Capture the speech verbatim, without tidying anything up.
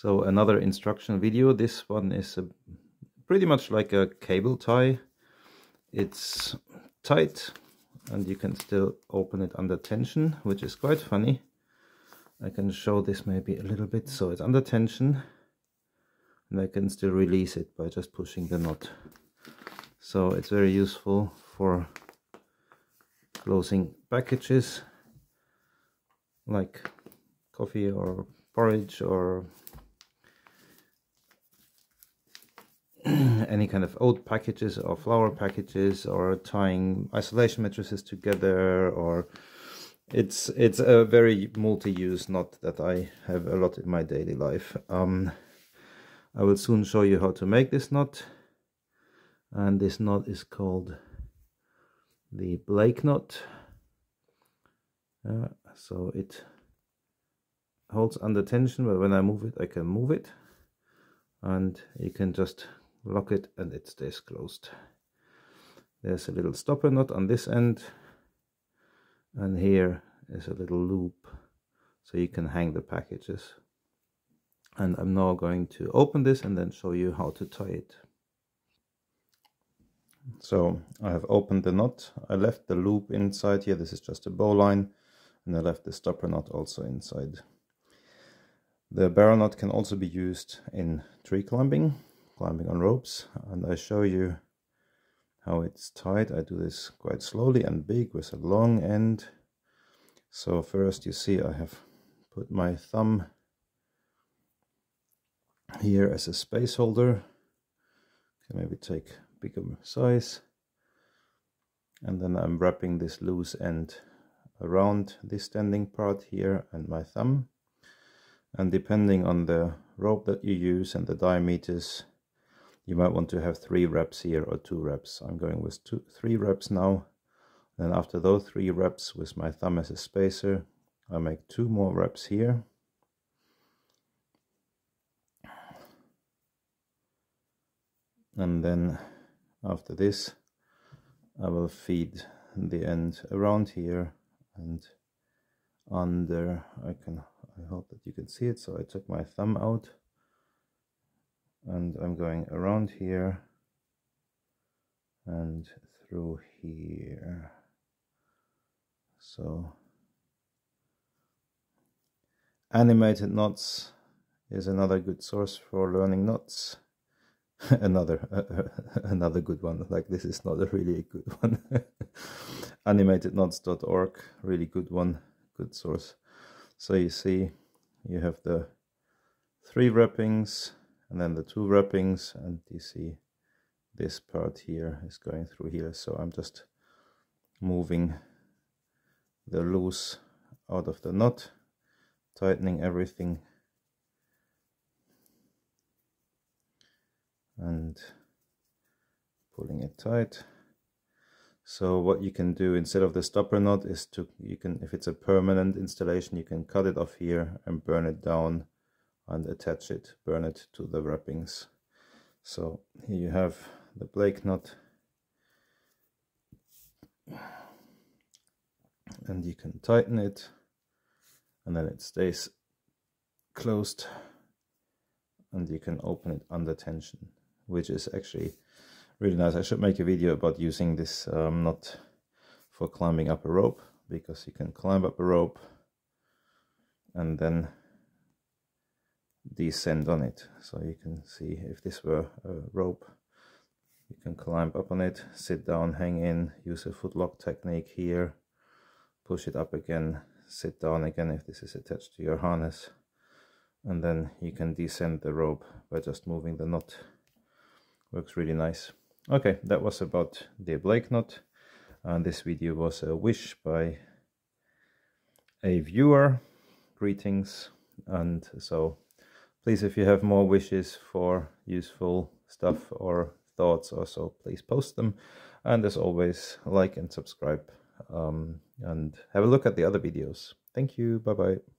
So another instruction video. This one is a, pretty much like a cable tie. It's tight and you can still open it under tension, which is quite funny. I can show this maybe a little bit. So it's under tension and I can still release it by just pushing the knot. So it's very useful for closing packages like coffee or porridge or any kind of oat packages or flour packages, or tying isolation matrices together, or it's it's a very multi-use knot that I have a lot in my daily life. Um, I will soon show you how to make this knot, and this knot is called the Blake's knot. Uh, so it holds under tension, but when I move it, I can move it, and you can just lock it and it stays closed. There's a little stopper knot on this end, and here is a little loop so you can hang the packages. And I'm now going to open this and then show you how to tie it. So I have opened the knot, I left the loop inside here, this is just a bowline, and I left the stopper knot also inside. The barrel knot can also be used in tree climbing, climbing on ropes, and I show you how it's tied. I do this quite slowly and big with a long end. So first you see I have put my thumb here as a space holder. Can maybe take bigger size, and then I'm wrapping this loose end around this standing part here and my thumb, and depending on the rope that you use and the diameters, you might want to have three wraps here or two wraps. I'm going with two, three wraps now, and after those three wraps with my thumb as a spacer, I make two more wraps here. And then after this, I will feed the end around here and under. I can, I hope that you can see it. So I took my thumb out and I'm going around here and through here. So Animated Knots is another good source for learning knots. Another uh, another good one, like this is not a really good one. animated knots dot org, really good one, good source. So you see you have the three wrappings and then the two wrappings, and you see this part here is going through here. So I'm just moving the loose out of the knot, tightening everything, and pulling it tight. So what you can do instead of the stopper knot is to, you can, if it's a permanent installation, you can cut it off here and burn it down and attach it, burn it to the wrappings. So here you have the Blake's knot, and you can tighten it and then it stays closed, and you can open it under tension, which is actually really nice. I should make a video about using this um, knot for climbing up a rope, because you can climb up a rope and then descend on it. So you can see, if this were a rope, you can climb up on it, sit down, hang in, use a footlock technique here, push it up again, sit down again if this is attached to your harness, and then you can descend the rope by just moving the knot. Works really nice. Okay, that was about the Blake's knot, and this video was a wish by a viewer. Greetings, and so please, if you have more wishes for useful stuff or thoughts or so, please post them, and as always, like and subscribe, um, and have a look at the other videos. Thank you, bye bye.